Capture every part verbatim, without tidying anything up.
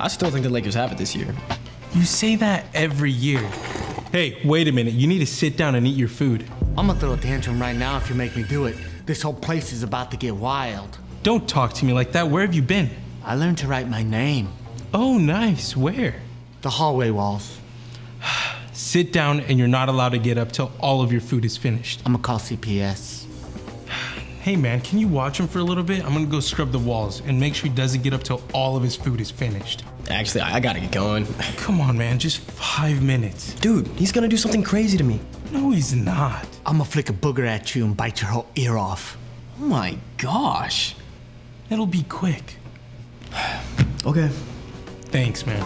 I still think the Lakers have it this year. You say that every year. Hey, wait a minute. You need to sit down and eat your food. I'm gonna throw a tantrum right now if you make me do it. This whole place is about to get wild. Don't talk to me like that. Where have you been? I learned to write my name. Oh, nice. Where? The hallway walls. Sit down and you're not allowed to get up till all of your food is finished. I'm gonna call C P S. Hey man, can you watch him for a little bit? I'm gonna go scrub the walls and make sure he doesn't get up till all of his food is finished. Actually, I gotta get going. Come on, man, just five minutes. Dude, he's gonna do something crazy to me. No, he's not. I'm gonna flick a booger at you and bite your whole ear off. Oh my gosh. It'll be quick. Okay. Thanks, man.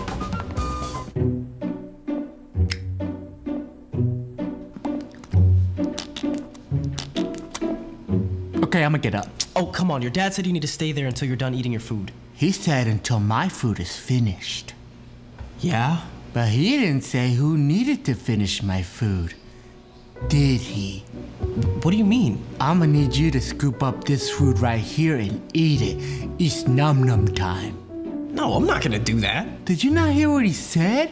Okay, I'm gonna get up. Oh, come on. Your dad said you need to stay there until you're done eating your food. He said until my food is finished. Yeah? But he didn't say who needed to finish my food. Did he? What do you mean? I'm gonna need you to scoop up this food right here and eat it. It's num-num time. No, I'm not gonna do that. Did you not hear what he said?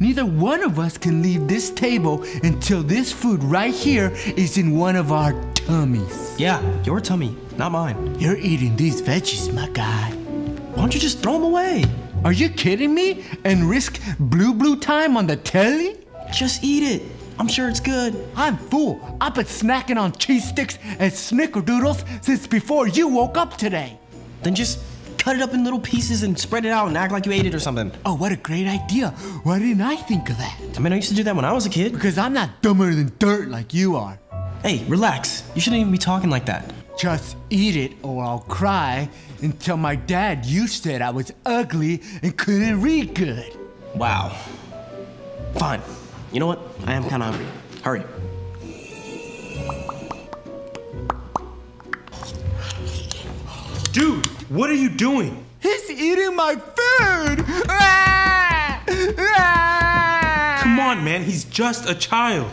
Neither one of us can leave this table until this food right here is in one of our tummies. Yeah, your tummy, not mine. You're eating these veggies, my guy. Why don't you just throw them away? Are you kidding me? And risk blue blue time on the telly? Just eat it. I'm sure it's good. I'm full. I've been snacking on cheese sticks and snickerdoodles since before you woke up today. Then just cut it up in little pieces and spread it out and act like you ate it or something. Oh, what a great idea. Why didn't I think of that? I mean, I used to do that when I was a kid. Because I'm not dumber than dirt like you are. Hey, relax. You shouldn't even be talking like that. Just eat it or I'll cry until my dad, you said I was ugly and couldn't read good. Wow. Fine. You know what? I am kind of hungry. Hurry. Dude, what are you doing? He's eating my food! Ah! Ah! Come on, man, he's just a child.